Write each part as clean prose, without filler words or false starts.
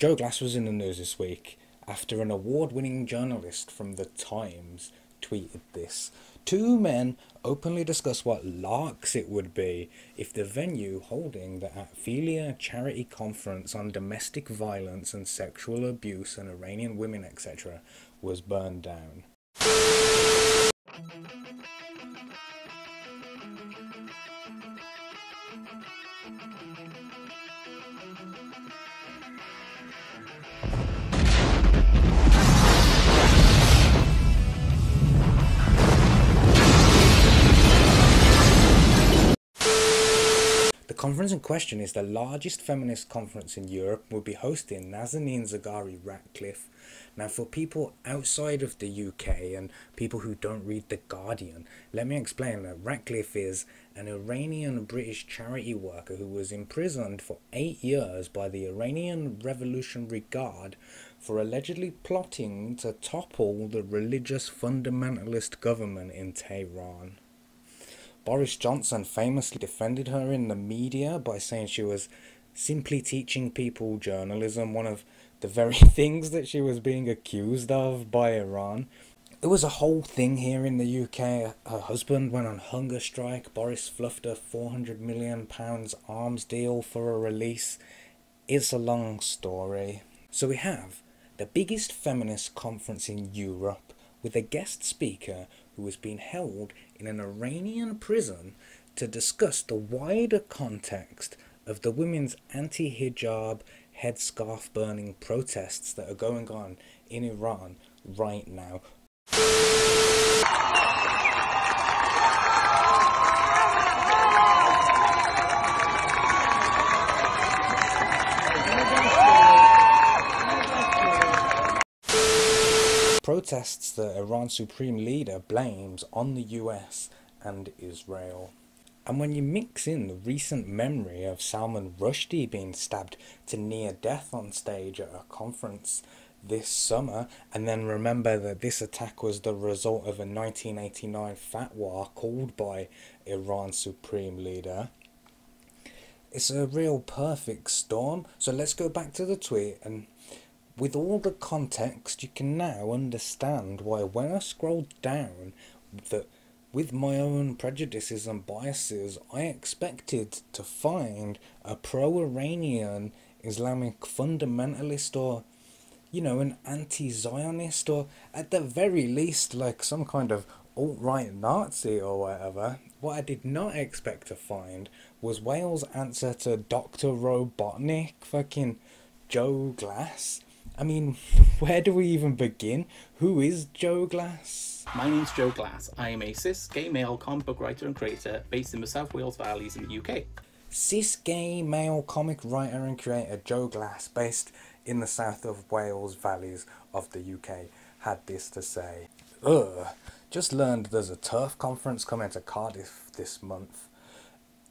Joe Glass was in the news this week after an award-winning journalist from The Times tweeted this. Two men openly discuss what larks it would be if the venue holding the FiLiA charity conference on domestic violence and sexual abuse and Iranian women, etc. was burned down. The conference in question is the largest feminist conference in Europe and will be hosting Nazanin Zaghari-Ratcliffe. Now, for people outside of the UK and people who don't read The Guardian, let me explain that Ratcliffe is an Iranian-British charity worker who was imprisoned for 8 years by the Iranian Revolutionary Guard for allegedly plotting to topple the religious fundamentalist government in Tehran. Boris Johnson famously defended her in the media by saying she was simply teaching people journalism, one of the very things that she was being accused of by Iran. It was a whole thing here in the UK. Her husband went on hunger strike. Boris fluffed a £400 million arms deal for a release. It's a long story. So we have the biggest feminist conference in Europe with a guest speaker who has been held in an Iranian prison to discuss the wider context of the women's anti-hijab, headscarf burning protests that are going on in Iran right now. Protests that Iran's Supreme Leader blames on the US and Israel. And when you mix in the recent memory of Salman Rushdie being stabbed to near death on stage at a conference this summer, and then remember that this attack was the result of a 1989 fatwa called by Iran's Supreme Leader, it's a real perfect storm. So let's go back to the tweet, and with all the context, you can now understand why when I scrolled down, that with my own prejudices and biases, I expected to find a pro-Iranian Islamic fundamentalist, or, you know, an anti-Zionist, or at the very least like some kind of alt-right Nazi or whatever. What I did not expect to find was Wales' answer to Dr. Robotnik, fucking Joe Glass. I mean, where do we even begin? Who is Joe Glass? My name's Joe Glass. I am a cis, gay male comic book writer and creator based in the South Wales Valleys in the UK. Cis, gay, male comic writer and creator Joe Glass, based in the South of Wales Valleys of the UK, had this to say. Ugh, just learned there's a TERF conference coming to Cardiff this month.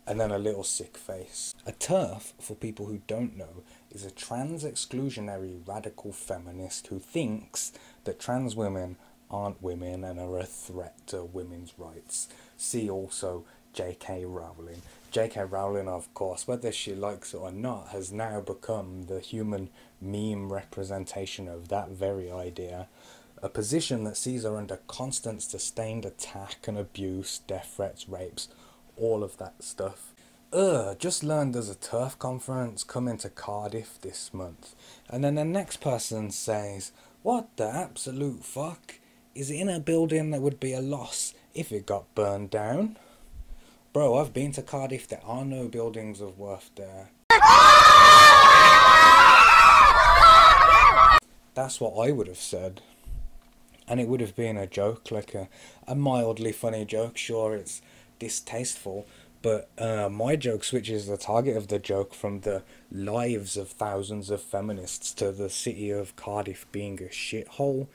And then a little sick face. A TERF, for people who don't know, is a trans-exclusionary radical feminist who thinks that trans women aren't women and are a threat to women's rights. See also J.K. Rowling. J.K. Rowling, of course, whether she likes it or not, has now become the human meme representation of that very idea. A position that sees her under constant sustained attack and abuse, death threats, rapes, all of that stuff. Just learned there's a TERF conference coming to Cardiff this month. And then the next person says, what the absolute fuck? Is it in a building that would be a loss if it got burned down? Bro, I've been to Cardiff, there are no buildings of worth there. That's what I would have said. And it would have been a joke, like a mildly funny joke. Sure, it's distasteful, but my joke switches the target of the joke from the lives of thousands of feminists to the city of Cardiff being a shithole.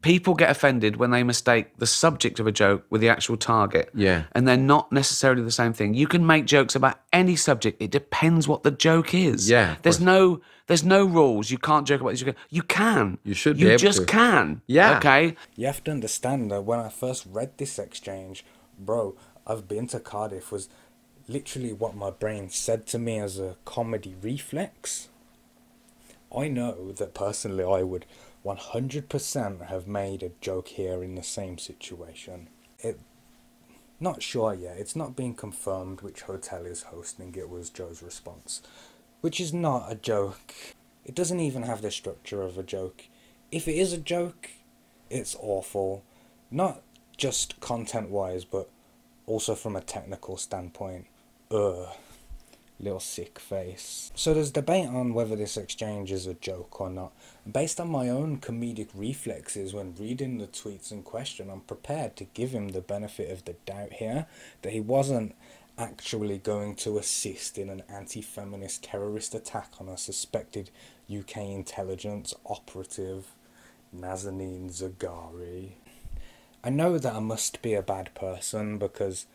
People get offended when they mistake the subject of a joke with the actual target. Yeah. And they're not necessarily the same thing. You can make jokes about any subject. It depends what the joke is. Yeah. There's no rules. You can't joke about this. You can. You should be able to. You just can. Yeah. Okay. You have to understand that when I first read this exchange, bro, I've been to Cardiff was literally what my brain said to me as a comedy reflex. I know that personally I would 100% have made a joke here in the same situation. Not sure yet, it's not being confirmed which hotel is hosting it, was Joe's response. Which is not a joke. It doesn't even have the structure of a joke. If it is a joke, it's awful. Not just content-wise, but also from a technical standpoint. Ugh. Little sick face. So there's debate on whether this exchange is a joke or not. Based on my own comedic reflexes when reading the tweets in question, I'm prepared to give him the benefit of the doubt here, that he wasn't actually going to assist in an anti-feminist terrorist attack on a suspected UK intelligence operative, Nazanin Zaghari. I know that I must be a bad person, because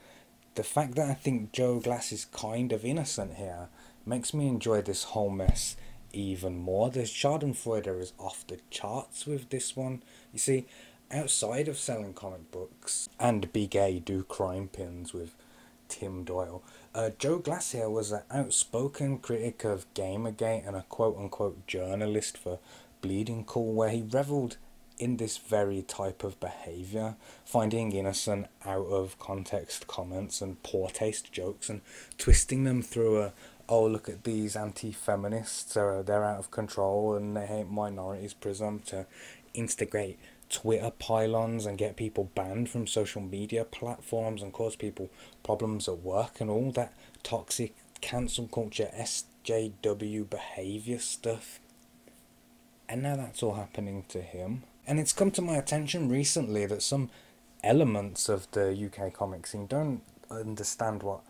the fact that I think Joe Glass is kind of innocent here makes me enjoy this whole mess even more. The schadenfreude is off the charts with this one. You see, outside of selling comic books and Be Gay Do Crime pins with Tim Doyle, Joe Glass here was an outspoken critic of Gamergate and a quote-unquote journalist for Bleeding Cool, where he revelled in this very type of behaviour, finding innocent, out-of-context comments and poor-taste jokes and twisting them through a, oh, look at these anti-feminists, they're out of control and they hate minorities prism, to instigate Twitter pylons and get people banned from social media platforms and cause people problems at work and all that toxic cancel culture SJW behaviour stuff. And now that's all happening to him. And it's come to my attention recently that some elements of the UK comic scene don't understand what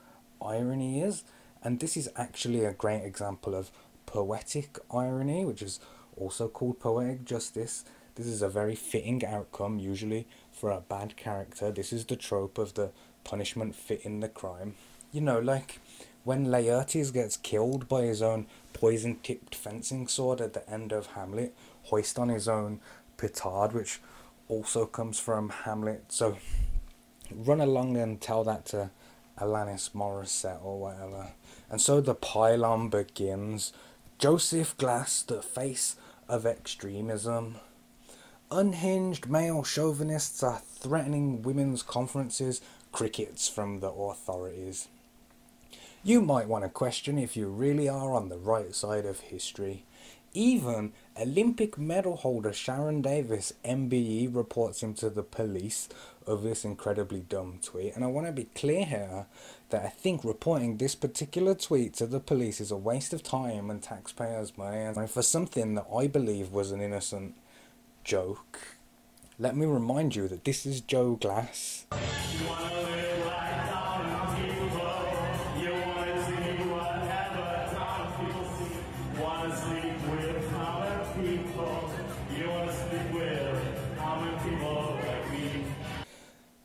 irony is, and this is actually a great example of poetic irony, which is also called poetic justice. This is a very fitting outcome, usually, for a bad character. This is the trope of the punishment fitting the crime. You know, like when Laertes gets killed by his own poison-tipped fencing sword at the end of Hamlet, hoist on his own petard, which also comes from Hamlet. So run along and tell that to Alanis Morissette or whatever. And so the pylon begins. Joseph Glass, the face of extremism. Unhinged male chauvinists are threatening women's conferences. Crickets from the authorities. You might want to question if you really are on the right side of history. Even Olympic medal holder Sharon Davis, MBE, reports him to the police of this incredibly dumb tweet. And I want to be clear here that I think reporting this particular tweet to the police is a waste of time and taxpayers' money for something that I believe was an innocent joke. Let me remind you that this is Joe Glass.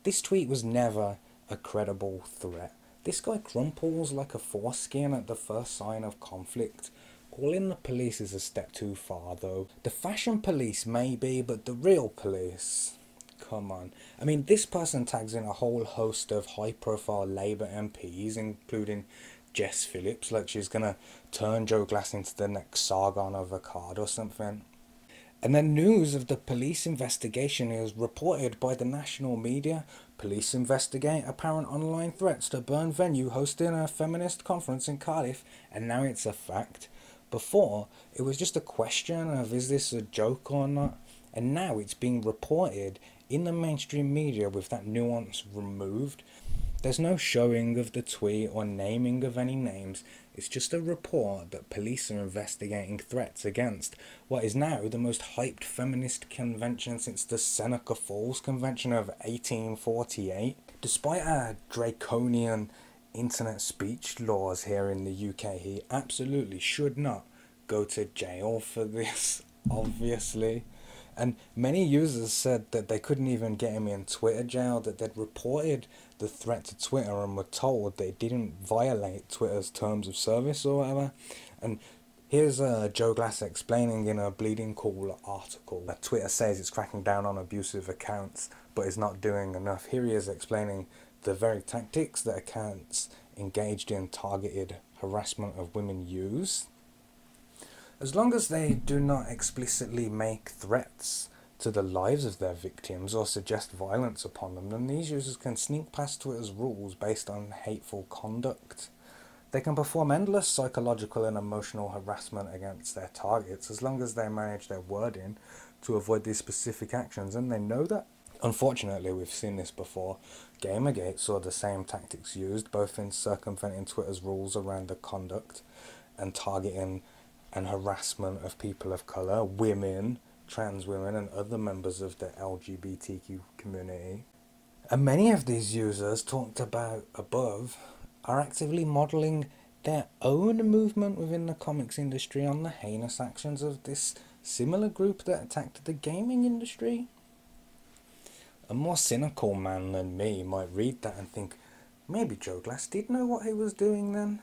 This tweet was never a credible threat. This guy crumples like a foreskin at the first sign of conflict. Calling the police is a step too far though. The fashion police maybe, but the real police? Come on. I mean, this person tags in a whole host of high profile Labour MPs, including Jess Phillips, like she's gonna turn Joe Glass into the next Sargon of Akkad or something. And then news of the police investigation is reported by the national media. Police investigate apparent online threats to burn venue hosting a feminist conference in Cardiff, and now it's a fact. Before, it was just a question of is this a joke or not, and now it's being reported in the mainstream media with that nuance removed. There's no showing of the tweet or naming of any names. It's just a report that police are investigating threats against what is now the most hyped feminist convention since the Seneca Falls Convention of 1848. Despite our draconian internet speech laws here in the UK, he absolutely should not go to jail for this, obviously. And many users said that they couldn't even get him in Twitter jail, that they'd reported the threat to Twitter and were told they didn't violate Twitter's terms of service or whatever. And here's Joe Glass explaining in a Bleeding Cool article that Twitter says it's cracking down on abusive accounts but is not doing enough. Here he is explaining the very tactics that accounts engaged in targeted harassment of women use. as long as they do not explicitly make threats to the lives of their victims or suggest violence upon them, then these users can sneak past Twitter's rules based on hateful conduct. They can perform endless psychological and emotional harassment against their targets as long as they manage their wording to avoid these specific actions, and they know that. Unfortunately, we've seen this before. Gamergate saw the same tactics used, both in circumventing Twitter's rules around the conduct and targeting and harassment of people of colour, women, trans women and other members of the LGBTQ community. And many of these users talked about above are actively modelling their own movement within the comics industry on the heinous actions of this similar group that attacked the gaming industry. A more cynical man than me might read that and think, maybe Joe Glass did know what he was doing then.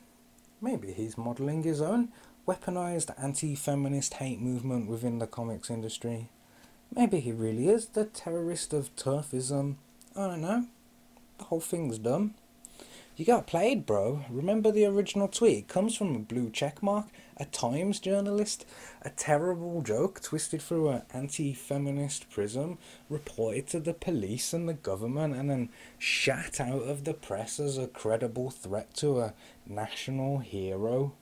Maybe he's modelling his own weaponised anti-feminist hate movement within the comics industry. Maybe he really is the terrorist of TERFism. I don't know. The whole thing's dumb. You got played, bro. Remember the original tweet? It comes from a blue checkmark, a Times journalist, a terrible joke twisted through an anti-feminist prism, reported to the police and the government, and then shat out of the press as a credible threat to a national hero.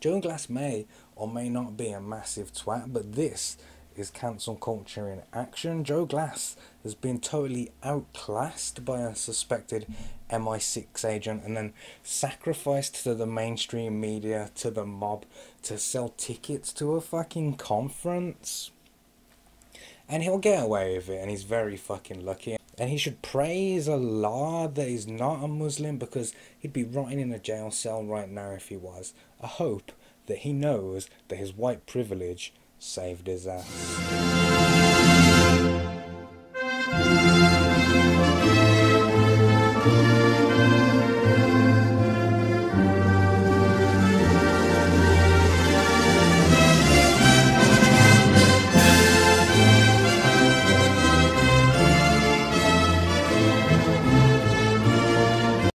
Joe Glass may or may not be a massive twat, but this is cancel culture in action. Joe Glass has been totally outclassed by a suspected MI6 agent and then sacrificed to the mainstream media, to the mob, to sell tickets to a fucking conference. And he'll get away with it, and he's very fucking lucky. And he should praise Allah that he's not a Muslim, because he'd be rotting in a jail cell right now if he was. I hope that he knows that his white privilege saved his ass.